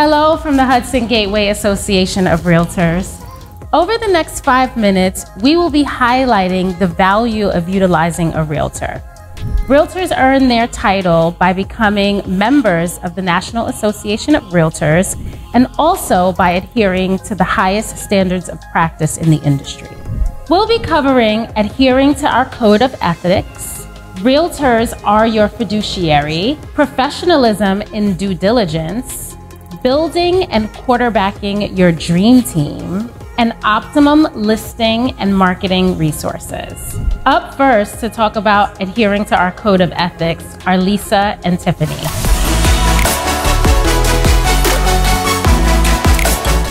Hello from the Hudson Gateway Association of Realtors. Over the next 5 minutes, we will be highlighting the value of utilizing a realtor. Realtors earn their title by becoming members of the National Association of Realtors and also by adhering to the highest standards of practice in the industry. We'll be covering adhering to our code of ethics, realtors are your fiduciary, professionalism in due diligence, building and quarterbacking your dream team, and optimum listing and marketing resources. Up first to talk about adhering to our code of ethics are Lisa and Tiffany.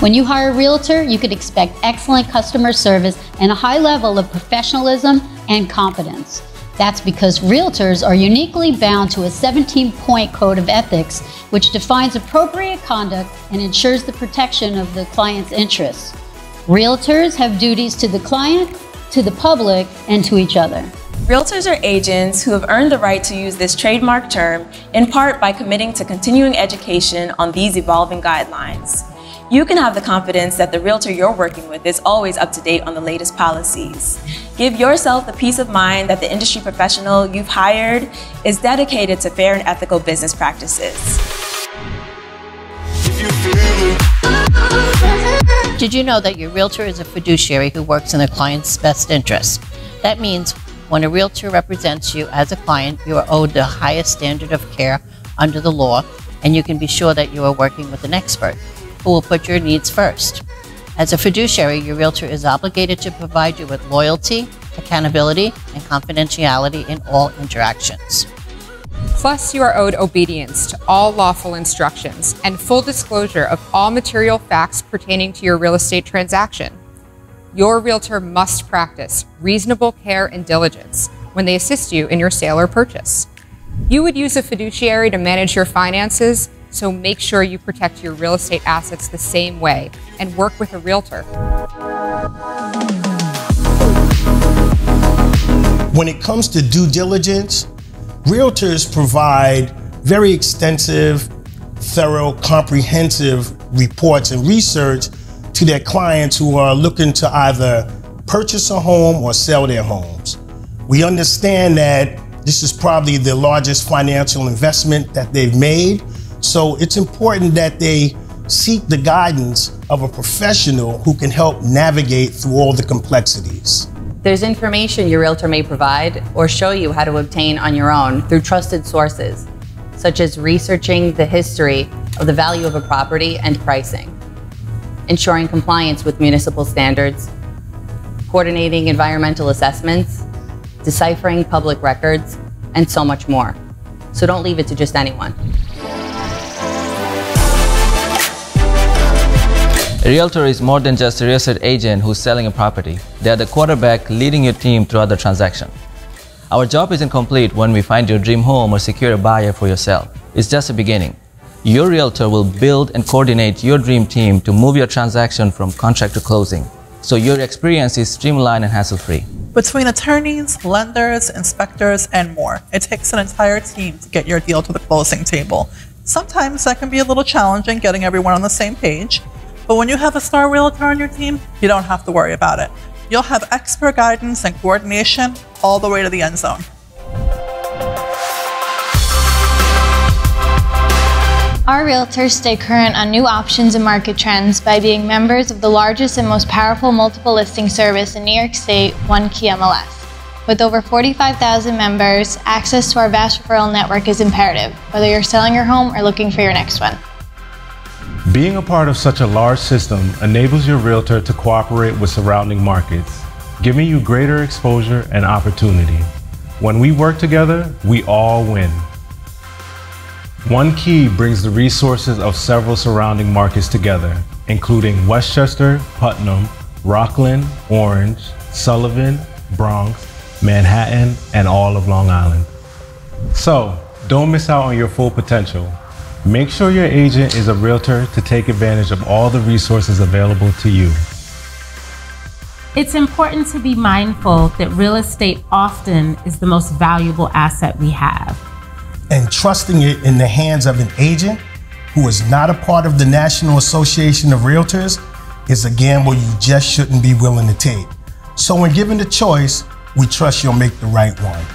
When you hire a realtor, you can expect excellent customer service and a high level of professionalism and competence. That's because realtors are uniquely bound to a 17-point code of ethics, which defines appropriate conduct and ensures the protection of the client's interests. Realtors have duties to the client, to the public, and to each other. Realtors are agents who have earned the right to use this trademark term, in part by committing to continuing education on these evolving guidelines. You can have the confidence that the realtor you're working with is always up to date on the latest policies. Give yourself the peace of mind that the industry professional you've hired is dedicated to fair and ethical business practices. Did you know that your realtor is a fiduciary who works in the client's best interest? That means when a realtor represents you as a client, you are owed the highest standard of care under the law, and you can be sure that you are working with an expert who will put your needs first. As a fiduciary, your realtor is obligated to provide you with loyalty, accountability, and confidentiality in all interactions. Plus, you are owed obedience to all lawful instructions and full disclosure of all material facts pertaining to your real estate transaction. Your realtor must practice reasonable care and diligence when they assist you in your sale or purchase. You would use a fiduciary to manage your finances, so make sure you protect your real estate assets the same way and work with a realtor. When it comes to due diligence, realtors provide very extensive, thorough, comprehensive reports and research to their clients who are looking to either purchase a home or sell their homes. We understand that this is probably the largest financial investment that they've made. So it's important that they seek the guidance of a professional who can help navigate through all the complexities. There's information your realtor may provide or show you how to obtain on your own through trusted sources, such as researching the history of the value of a property and pricing, ensuring compliance with municipal standards, coordinating environmental assessments, deciphering public records, and so much more. So don't leave it to just anyone. A realtor is more than just a real estate agent who's selling a property. They are the quarterback leading your team throughout the transaction. Our job isn't complete when we find your dream home or secure a buyer for yourself. It's just a beginning. Your realtor will build and coordinate your dream team to move your transaction from contract to closing, so your experience is streamlined and hassle-free. Between attorneys, lenders, inspectors, and more, it takes an entire team to get your deal to the closing table. Sometimes that can be a little challenging, getting everyone on the same page. But when you have a star realtor on your team, you don't have to worry about it. You'll have expert guidance and coordination all the way to the end zone. Our realtors stay current on new options and market trends by being members of the largest and most powerful multiple listing service in New York State, OneKey MLS. With over 45,000 members, access to our vast referral network is imperative, whether you're selling your home or looking for your next one. Being a part of such a large system enables your realtor to cooperate with surrounding markets, giving you greater exposure and opportunity. When we work together, we all win. OneKey brings the resources of several surrounding markets together, including Westchester, Putnam, Rockland, Orange, Sullivan, Bronx, Manhattan, and all of Long Island. So, don't miss out on your full potential. Make sure your agent is a realtor to take advantage of all the resources available to you. It's important to be mindful that real estate often is the most valuable asset we have. And trusting it in the hands of an agent who is not a part of the National Association of Realtors is a gamble you just shouldn't be willing to take. So when given the choice, we trust you'll make the right one.